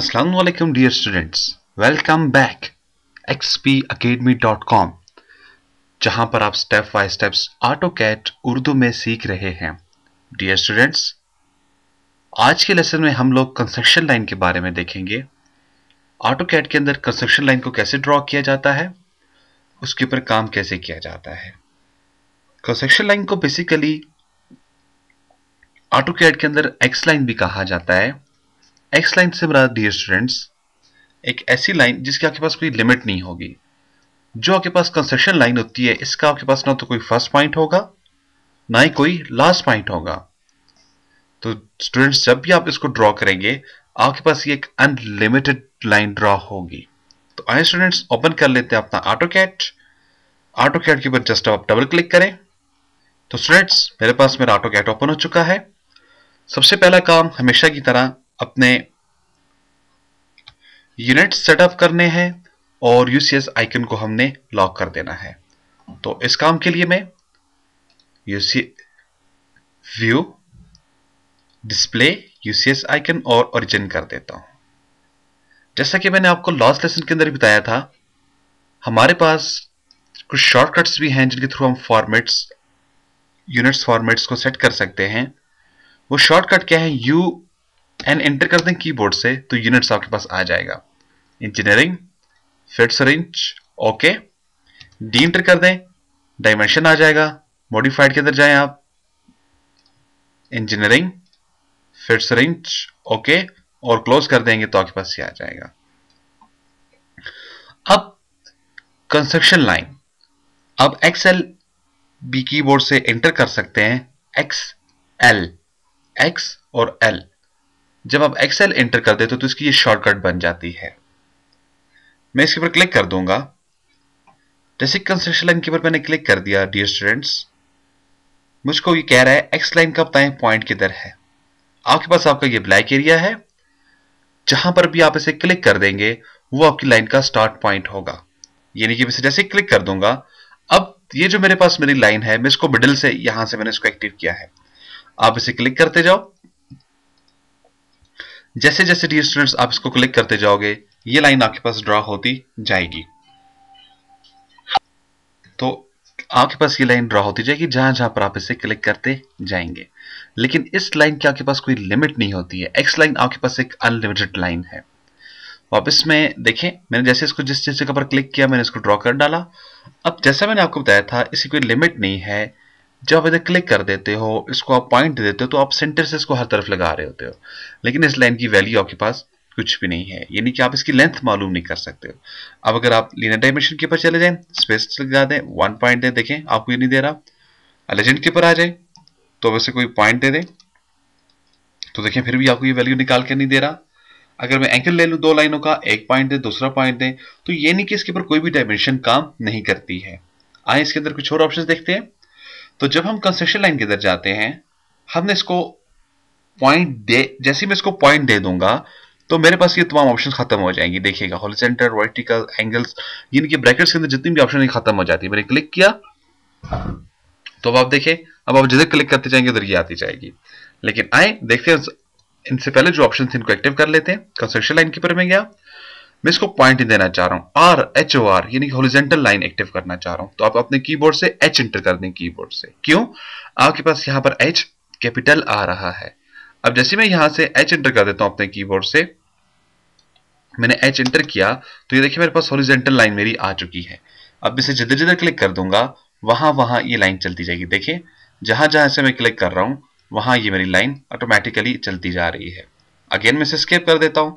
Assalamualaikum dear students, welcome back xpacademy.com जहां पर आप step by steps AutoCAD Urdu में सीख रहे हैं। डियर स्टूडेंट्स, आज के लेसन में हम लोग कंस्ट्रक्शन लाइन के बारे में देखेंगे। AutoCAD के अंदर कंस्ट्रक्शन लाइन को कैसे ड्रॉ किया जाता है, उसके ऊपर काम कैसे किया जाता है। कंस्ट्रक्शन लाइन को बेसिकली AutoCAD के अंदर Xline भी कहा जाता है। Xline से बड़ा डियर स्टूडेंट्स एक ऐसी लाइन जिसकी आपके पास कोई लिमिट नहीं होगी। जो आपके पास कंस्ट्रक्शन लाइन होती है, इसका आपके पास ना तो कोई फर्स्ट पॉइंट होगा ना ही कोई लास्ट पॉइंट होगा। तो स्टूडेंट्स, जब भी आप इसको ड्रॉ करेंगे आपके पास ये एक अनलिमिटेड लाइन ड्रॉ होगी। तो आइए स्टूडेंट्स, ओपन कर लेते हैं अपना AutoCAD के ऊपर जस्ट आप डबल क्लिक करें। तो स्टूडेंट्स, मेरे पास मेरा AutoCAD ओपन हो चुका है। सबसे पहला काम हमेशा की तरह अपने यूनिट सेटअप करने हैं और UCS आइकन को हमने लॉक कर देना है। तो इस काम के लिए मैं व्यू डिस्प्ले UCS आइकन और ओरिजिन कर देता हूं। जैसा कि मैंने आपको लास्ट लेसन के अंदर भी बताया था, हमारे पास कुछ शॉर्टकट्स भी हैं जिनके थ्रू हम फॉर्मेट्स यूनिट्स फॉर्मेट्स को सेट कर सकते हैं। वो शॉर्टकट क्या है, U और एंटर कर दें कीबोर्ड से तो यूनिट्स आपके पास आ जाएगा। इंजीनियरिंग फिट्सरिंच ओके, D एंटर कर दें, डायमेंशन आ जाएगा। मॉडिफाइड के अंदर जाएं आप, इंजीनियरिंग फिट्सरिंच ओके और क्लोज कर देंगे तो आपके पास ये आ जाएगा। अब कंस्ट्रक्शन लाइन अब XLB कीबोर्ड से एंटर कर सकते हैं। X और L, जब आप XL एंटर कर देते हो तो इसकी ये शॉर्टकट बन जाती है। मैं इसके ऊपर क्लिक कर दूंगा। जैसे कंस्ट्रक्शन लाइन के ऊपर मैंने क्लिक कर दिया डियर स्टूडेंट्स, मुझको ये कह रहा है Xline का बताएं पॉइंट किधर है। आपके पास आपका ये ब्लैक एरिया है, जहां पर भी आप इसे क्लिक कर देंगे वो आपकी लाइन का स्टार्ट पॉइंट होगा। यानी कि मैं जैसे क्लिक कर दूंगा, अब ये जो मेरे पास मेरी लाइन है, मैं इसको मिडिल से यहां से मैंने इसको एक्टिव किया है। आप इसे क्लिक करते जाओ। जैसे जैसे डियर स्टूडेंट्स आप इसको क्लिक करते जाओगे ये लाइन आपके पास ड्रॉ होती जाएगी। तो आपके पास ये लाइन ड्रॉ होती जाएगी जहां जहां पर आप इसे क्लिक करते जाएंगे। लेकिन इस लाइन की आपके पास कोई लिमिट नहीं होती है। Xline आपके पास एक अनलिमिटेड लाइन है। वापस में देखें, मैंने जैसे इसको जिस जगह पर क्लिक किया मैंने इसको ड्रॉ कर डाला। अब जैसा मैंने आपको बताया था, इसकी कोई लिमिट नहीं है। जब आप इधर क्लिक कर देते हो, इसको आप पॉइंट दे देते हो, तो आप सेंटर से इसको हर तरफ लगा रहे होते हो। लेकिन इस लाइन की वैल्यू आपके पास कुछ भी नहीं है, यानी कि आप इसकी लेंथ मालूम नहीं कर सकते हो। अब अगर आप लीनियर डायमेंशन के ऊपर चले जाएं, स्पेस लगा दें, 1 पॉइंट दें, देखें आपको ये नहीं दे रहा। लेजेंड के ऊपर आ जाए तो वैसे कोई पॉइंट दे दें तो देखें फिर भी आपको ये वैल्यू निकाल के नहीं दे रहा। अगर मैं एंगल ले लूँ 2 लाइनों का, 1 पॉइंट दें, दूसरा पॉइंट दें, तो ये नहीं कि इसके ऊपर कोई भी डायमेंशन काम नहीं करती है। आए इसके अंदर कुछ और ऑप्शन देखते हैं। तो जब हम कंस्ट्रक्शन लाइन के अंदर जाते हैं, हमने इसको पॉइंट दे, जैसे मैं इसको पॉइंट दे दूंगा तो मेरे पास ये तमाम ऑप्शन खत्म हो जाएंगे। देखिएगा हॉरिजॉन्टल, वर्टिकल, एंगल्स, यानी कि ब्रैकेट्स के अंदर जितनी भी ऑप्शन खत्म हो जाती है। मैंने क्लिक किया तो अब आप देखें, अब आप जिधर क्लिक करते जाएंगे उधर ये आती जाएगी। लेकिन आए देखते हैं, इनसे पहले जो ऑप्शन थे इनको एक्टिव कर लेते हैं। कंस्ट्रक्शन लाइन के ऊपर में गया, मैं इसको पॉइंट देना चाह रहा हूँ, RHOR यानी कि हॉरिजॉन्टल लाइन एक्टिव करना चाह रहा हूँ। तो आप अपने कीबोर्ड से H एंटर कर दें कीबोर्ड से। क्यों, आपके पास यहाँ पर H कैपिटल आ रहा है। अब जैसे मैं यहाँ से H एंटर कर देता हूँ अपने कीबोर्ड से, मैंने H एंटर किया तो ये देखिए मेरे पास हॉरिजॉन्टल लाइन मेरी आ चुकी है। अब इसे जिधर जिधर क्लिक कर दूंगा वहां वहां ये लाइन चलती जाएगी। देखिए जहां जहां से मैं क्लिक कर रहा हूँ वहां ये मेरी लाइन ऑटोमेटिकली चलती जा रही है। अगेन मैं इसे स्किप कर देता हूँ,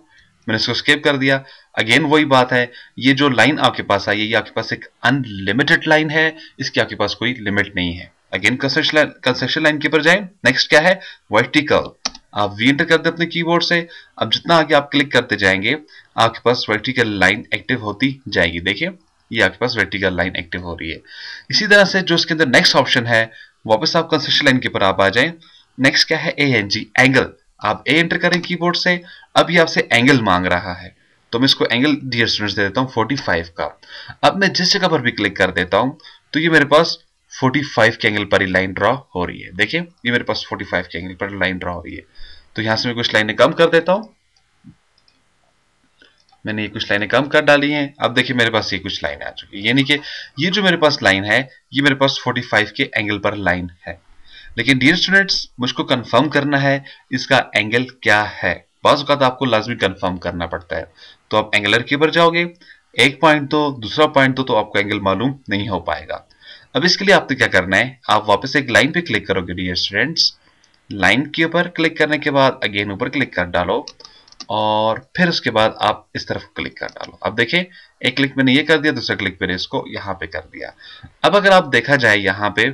मैंने इसको स्किप कर दिया। अगेन वही बात है, ये जो लाइन आपके पास आई है ये आपके पास एक अनलिमिटेड लाइन है, इसकी आपके पास कोई लिमिट नहीं है। अगेन कंस्ट्रक्शन लाइन के ऊपर जाएं। नेक्स्ट क्या है, वर्टिकल। आप V एंटर करते अपने कीबोर्ड से। अब जितना आगे आप क्लिक करते जाएंगे आपके पास वर्टिकल लाइन एक्टिव होती जाएगी। देखिए ये आपके पास वर्टिकल लाइन एक्टिव हो रही है। इसी तरह से जो इसके अंदर नेक्स्ट ऑप्शन है, वापस आप कंस्ट्रक्शन लाइन के ऊपर आप आ जाए। नेक्स्ट क्या है, ANG एंगल। आप A एंटर करें कीबोर्ड से, अभी आपसे एंगल मांग रहा है तो मैं इसको एंगल डियर स्टूडेंट्स दे देता हूँ 45 का। अब मैं जिस जगह पर भी क्लिक कर देता हूँ तो ये मेरे पास 45 के एंगल पर ही लाइन ड्रॉ हो रही है। देखिए ये मेरे पास 45 के एंगल पर लाइन ड्रॉ हो रही है। तो यहाँ से मैं कुछ लाइनें कम कर देता हूँ। मैंने ये कुछ लाइनें कम कर डाली हैं। अब देखिए मेरे पास ये कुछ लाइन आ चुकी है, यानी कि ये जो मेरे पास लाइन है ये मेरे पास 45 के एंगल पर लाइन है। लेकिन डियर स्टूडेंट्स, मुझको कंफर्म करना है इसका एंगल क्या है। बाज़ औक़ात आपको लाजमी कंफर्म करना पड़ता है, तो आप एंगलर के ऊपर जाओगे, एक पॉइंट दो, दूसरा पॉइंट दो, तो आपको एंगल मालूम नहीं हो पाएगा। अब इसके लिए आपने क्या करना है, आप वापस एक लाइन पे क्लिक करोगे डियर स्टूडेंट्स। लाइन के ऊपर क्लिक करने के बाद अगेन ऊपर क्लिक कर डालो और फिर उसके बाद आप इस तरफ क्लिक कर डालो। अब देखें, एक क्लिक मैंने ये कर दिया, दूसरा क्लिक मैंने इसको यहाँ पे कर दिया। अब अगर आप देखा जाए यहाँ पे,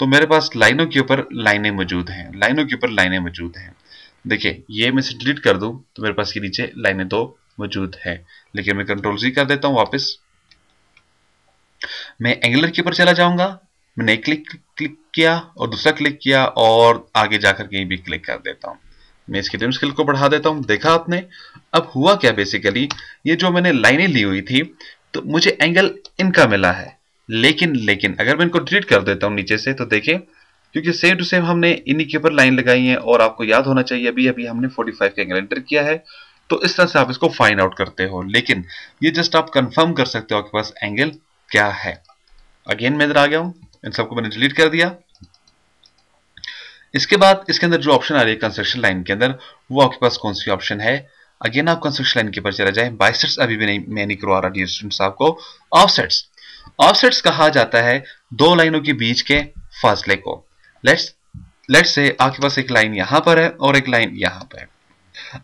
तो मेरे पास लाइनों के ऊपर लाइनें मौजूद हैं, लाइनों के ऊपर लाइनें मौजूद हैं। देखिए ये मैं इसे डिलीट कर दूं तो मेरे पास के नीचे लाइनें तो मौजूद हैं, लेकिन मैं कंट्रोल जी कर देता हूँ। वापस मैं एंगुलर के ऊपर चला जाऊंगा। मैंने एक क्लिक किया और दूसरा क्लिक किया और आगे जाकर कहीं भी क्लिक कर देता हूँ। मैं इसके ज़ूम स्केल को बढ़ा देता हूँ। देखा आपने, अब हुआ क्या, बेसिकली ये जो मैंने लाइनें ली हुई थी तो मुझे एंगल इनका मिला है। लेकिन अगर मैं इनको डिलीट कर देता हूँ नीचे से, तो देखें क्योंकि सेम टू सेम हमने इन्हीं के ऊपर लाइन लगाई है और आपको याद होना चाहिए अभी हमने 45 का एंगल एंटर किया है। तो इस तरह से आप इसको फाइंड आउट करते हो, लेकिन ये जस्ट आप कंफर्म कर सकते हो आपके पास एंगल क्या है। अगेन मैं इधर आ गया हूँ, इन सबको मैंने डिलीट कर दिया। इसके बाद इसके अंदर जो ऑप्शन आ रही है कंस्ट्रक्शन लाइन के अंदर, वो आपके पास कौन सी ऑप्शन है। अगेन आप कंस्ट्रक्शन लाइन के ऊपर चला जाए। बाइसेट्स अभी भी मैं नहीं करवा रहा डियर स्टूडेंट्स आपको। ऑफसेट्स कहा जाता है दो लाइनों के बीच के फासले को। लेट्स से आपके पास एक लाइन यहाँ पर है और एक लाइन यहाँ पर है।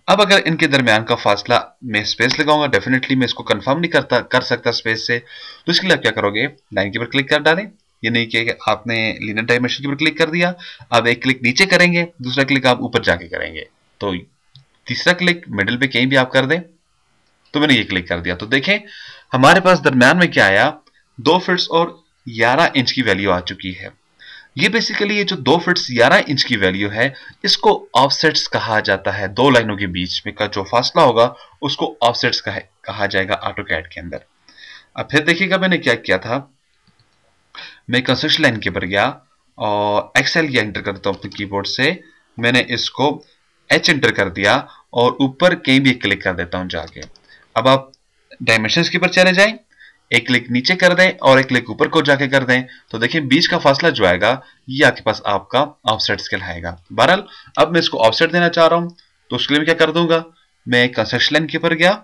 अब अगर इनके दरमियान का फासला मैं स्पेस लगाऊंगा, डेफिनेटली मैं इसको कंफर्म नहीं कर सकता स्पेस से, तो इसके लिए आप क्या करोगे, लाइन के ऊपर क्लिक कर डालें। ये नहीं कि आपने लीनियर डायमेंशन के ऊपर क्लिक कर दिया, आप एक क्लिक नीचे करेंगे, दूसरा क्लिक आप ऊपर जाके करेंगे, तो तीसरा क्लिक मिडिल पे कहीं भी आप कर दें। तो मैंने ये क्लिक कर दिया, तो देखें हमारे पास दरम्यान में क्या आया, 2 फीट और 11 इंच की वैल्यू आ चुकी है। ये बेसिकली ये जो 2 फीट 11 इंच की वैल्यू है, इसको ऑफसेट्स कहा जाता है। दो लाइनों के बीच में का जो फासला होगा उसको ऑफसेट्स कहा जाएगा ऑटोकैड के अंदर। अब फिर देखिएगा मैंने क्या किया था, मैं कंस्ट्रक्शन लाइन के ऊपर गया और एक्सेल ये एंटर करता हूँ अपने कीबोर्ड से। मैंने इसको H एंटर कर दिया और ऊपर कहीं भी क्लिक कर देता हूँ जाके। अब आप डायमेंशंस के ऊपर चले जाएं, एक क्लिक नीचे कर दें और एक क्लिक ऊपर को जाके कर दें, तो देखें बीच का फासला जो आएगा ये आपके पास आपका ऑफसेट स्केल आएगा। बहरहाल अब मैं इसको ऑफसेट देना चाह रहा हूँ, तो उसके लिए मैं क्या कर दूंगा, मैं कंस्ट्रक्शन लाइन के ऊपर गया,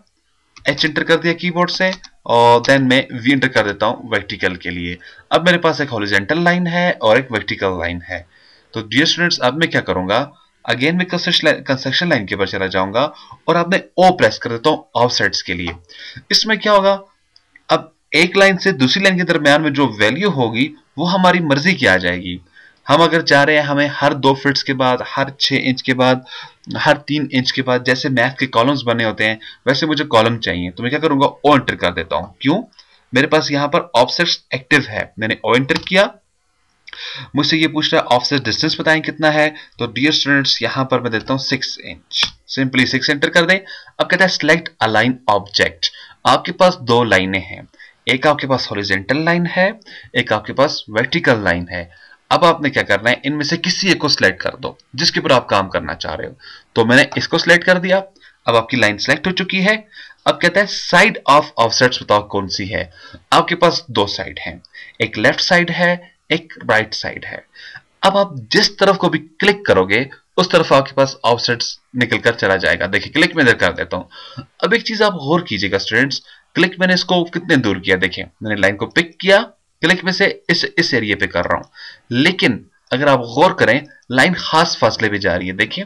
H एंटर कर दिया कीबोर्ड से और देन मैं V एंटर कर देता हूं वर्टिकल के लिए। अब मेरे पास एक हॉरिजॉन्टल लाइन है और एक वर्टिकल लाइन है। तो डियर स्टूडेंट्स, अब मैं क्या करूंगा, अगेन मैं कंस्ट्रक्शन लाइन के ऊपर चला जाऊंगा और अब मैं O प्रेस कर देता हूं ऑफसेट्स के लिए। इसमें क्या होगा, अब एक लाइन से दूसरी लाइन के दरम्यान में जो वैल्यू होगी वो हमारी मर्जी की आ जाएगी। हम अगर चाह रहे हैं हमें हर 2 फीट के बाद, हर 6 इंच के बाद, हर 3 इंच के बाद, जैसे मैथ के कॉलम्स बने होते हैं वैसे मुझे कॉलम चाहिए, तो मैं क्या करूंगा, ओ एंटर कर देता हूं। क्यों, मेरे पास यहाँ पर ऑफसेट्स एक्टिव है। मैंने ओ एंटर किया, मुझसे ये पूछ रहा है ऑफसेट डिस्टेंस बताएं कितना है, तो डियर स्टूडेंट्स यहाँ पर मैं देता हूँ 6 इंच। सिंपली 6 एंटर कर दें। अब कहता है सिलेक्ट अलाइन ऑब्जेक्ट। आपके पास दो लाइनें हैं, एक आपके पास हॉरिजॉन्टल लाइन है, एक आपके पास वर्टिकल लाइन है। अब आपने क्या करना है, इनमें से किसी एक को सिलेक्ट कर दो जिसके ऊपर आप काम करना चाह रहे हो। तो मैंने इसको सिलेक्ट कर दिया, अब आपकी लाइन सिलेक्ट हो चुकी है। अब कहता है साइड ऑफ ऑफसेट्स बताओ कौन सी है। आपके पास दो साइड हैं, एक लेफ्ट साइड है, एक राइट साइड है। अब आप जिस तरफ को भी क्लिक करोगे उस तरफ आपके पास ऑफसेट्स निकल कर चला जाएगा। देखिए क्लिक में इधर कर देता हूँ। अब एक चीज आप गौर कीजिएगा स्टूडेंट्स, क्लिक मैंने इसको कितने दूर किया, देखें मैंने लाइन को पिक किया, क्लिक में से इस एरिया पे कर रहा हूं, लेकिन अगर आप गौर करें लाइन खास फासले पे जा रही है। देखिए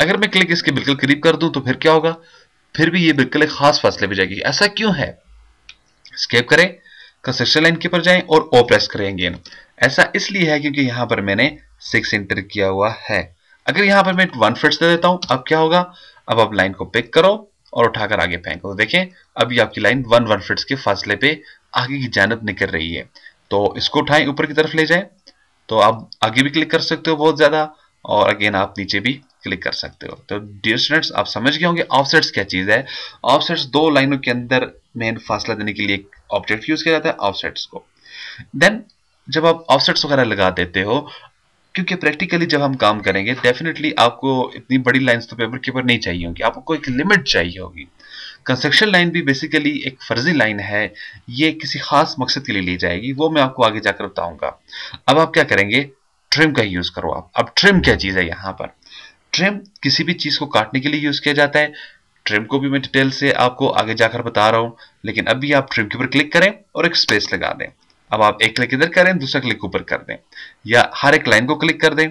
अगर मैं क्लिक इसके बिल्कुल करीब कर दूं तो फिर क्या होगा, फिर भी ये बिल्कुल एक खास फासले पे जाएगी। ऐसा क्यों है, एस्केप करें, कंस्ट्रक्शन लाइन के ऊपर जाएं और ओ प्रेस करेंगे। ऐसा इसलिए है क्योंकि यहां पर मैंने 6 एंटर किया हुआ है। अगर यहां पर मैं 1 फीट दे देता हूं, अब क्या होगा, अब आप लाइन को पिक करो और उठाकर आगे फेंको। देखें अभी आपकी लाइन 1 फीट के फासले पे आगे की जानब निकल रही है। तो इसको उठाएं, ऊपर की तरफ ले जाएं, तो आप आगे भी क्लिक कर सकते हो बहुत ज्यादा, और अगेन आप नीचे भी क्लिक कर सकते हो। तो डियर स्टूडेंट्स, आप समझ गए होंगे ऑफसेट्स क्या चीज है। ऑफसेट्स दो लाइनों के अंदर मेन फासला देने के लिए ऑब्जेक्ट यूज किया जाता है, ऑफसेट्स को। देन जब आप ऑफसेट्स वगैरह लगा देते हो, क्योंकि प्रैक्टिकली जब हम काम करेंगे डेफिनेटली आपको इतनी बड़ी लाइंस तो पेपर के ऊपर नहीं चाहिए होंगी, आपको एक लिमिट चाहिए होगी। कंस्ट्रक्शन लाइन भी बेसिकली एक फर्जी लाइन है, ये किसी खास मकसद के लिए ली जाएगी, वो मैं आपको आगे जाकर बताऊंगा। अब आप क्या करेंगे, ट्रिम का यूज करो आप। अब ट्रिम क्या चीज है, यहाँ पर ट्रिम किसी भी चीज को काटने के लिए यूज किया जाता है। ट्रिम को भी मैं डिटेल से आपको आगे जाकर बता रहा हूं, लेकिन अभी आप ट्रिम के ऊपर क्लिक करें और एक स्पेस लगा दें। अब आप एक क्लिक इधर करें, दूसरा क्लिक ऊपर कर दें, या हर एक लाइन को क्लिक कर दें,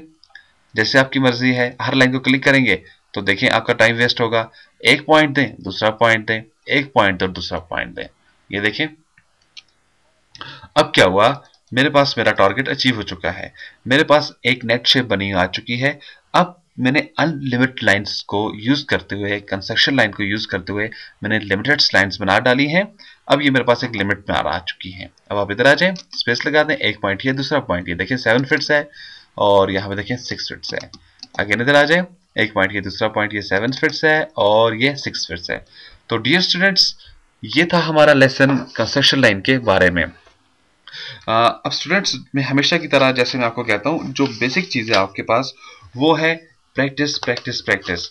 जैसे आपकी मर्जी है। हर लाइन को क्लिक करेंगे तो देखें आपका टाइम वेस्ट होगा, एक पॉइंट दें दूसरा पॉइंट दें, एक पॉइंट दें दूसरा पॉइंट दें। ये देखें अब क्या हुआ, मेरे पास मेरा टारगेट अचीव हो चुका है, मेरे पास एक नेट शेप बनी आ चुकी है। अब मैंने अनलिमिटेड लाइंस को यूज करते हुए, कंस्ट्रक्शन लाइन को यूज करते हुए मैंने लिमिटेड लाइंस बना डाली हैं। अब ये मेरे पास एक लिमिट में आ चुकी है। अब आप इधर आ जाएं, स्पेस लगा दें, एक पॉइंट ये दूसरा पॉइंट, ये देखें 7 फिट्स है और यहाँ पे देखें 6 फिट्स है। अगेन इधर आ जाएं, एक पॉइंट ये दूसरा पॉइंट, ये 7 फिट्स है और ये 6 फिट्स है। तो डियर स्टूडेंट्स, ये था हमारा लेसन कंस्ट्रक्शन लाइन के बारे में। अब स्टूडेंट्स, मैं हमेशा की तरह जैसे मैं आपको कहता हूँ, जो बेसिक चीज़ें आपके पास वो है प्रैक्टिस प्रैक्टिस प्रैक्टिस।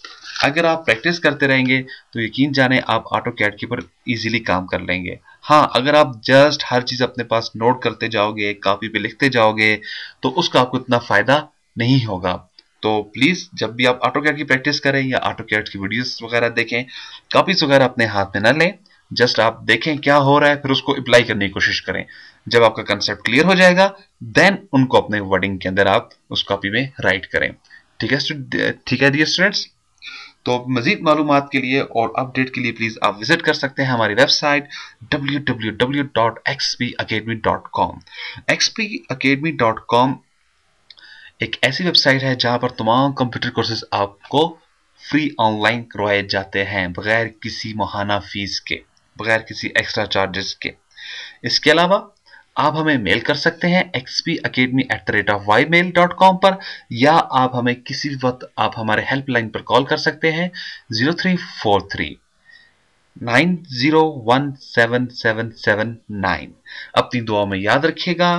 अगर आप प्रैक्टिस करते रहेंगे तो यकीन जाने आप AutoCAD के ऊपर इजीली काम कर लेंगे। हाँ, अगर आप जस्ट हर चीज़ अपने पास नोट करते जाओगे, कॉपी पे लिखते जाओगे, तो उसका आपको इतना फ़ायदा नहीं होगा। तो प्लीज़ जब भी आप AutoCAD की प्रैक्टिस करें या AutoCAड की वीडियोस वगैरह देखें, कॉपीज वगैरह अपने हाथ में ना लें, जस्ट आप देखें क्या हो रहा है, फिर उसको अप्लाई करने की कोशिश करें। जब आपका कंसेप्ट क्लियर हो जाएगा, देन उनको अपने वर्डिंग के अंदर आप उस कॉपी में राइट करें। ठीक है डियर स्टूडेंट्स। तो मजीद मालूमात के लिए और अपडेट के लिए प्लीज़ आप विजिट कर सकते हैं हमारी वेबसाइट www.xpacademy.com। xpacademy.com एक ऐसी वेबसाइट है जहां पर तमाम कंप्यूटर कोर्सेज आपको फ्री ऑनलाइन करवाए जाते हैं, बगैर किसी मुहाना फीस के, बगैर किसी एक्स्ट्रा चार्जेस के। इसके अलावा आप हमें मेल कर सकते हैं xpacademy@ymail.com पर, या आप हमें किसी भी वक्त आप हमारे हेल्पलाइन पर कॉल कर सकते हैं 0343 901777 9। अपनी दुआ में याद रखिएगा।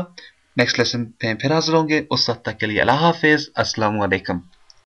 नेक्स्ट लेसन में फिर हाजिर होंगे, उस वक्त तक के लिए अल्लाह हाफिज, अस्सलाम वालेकुम।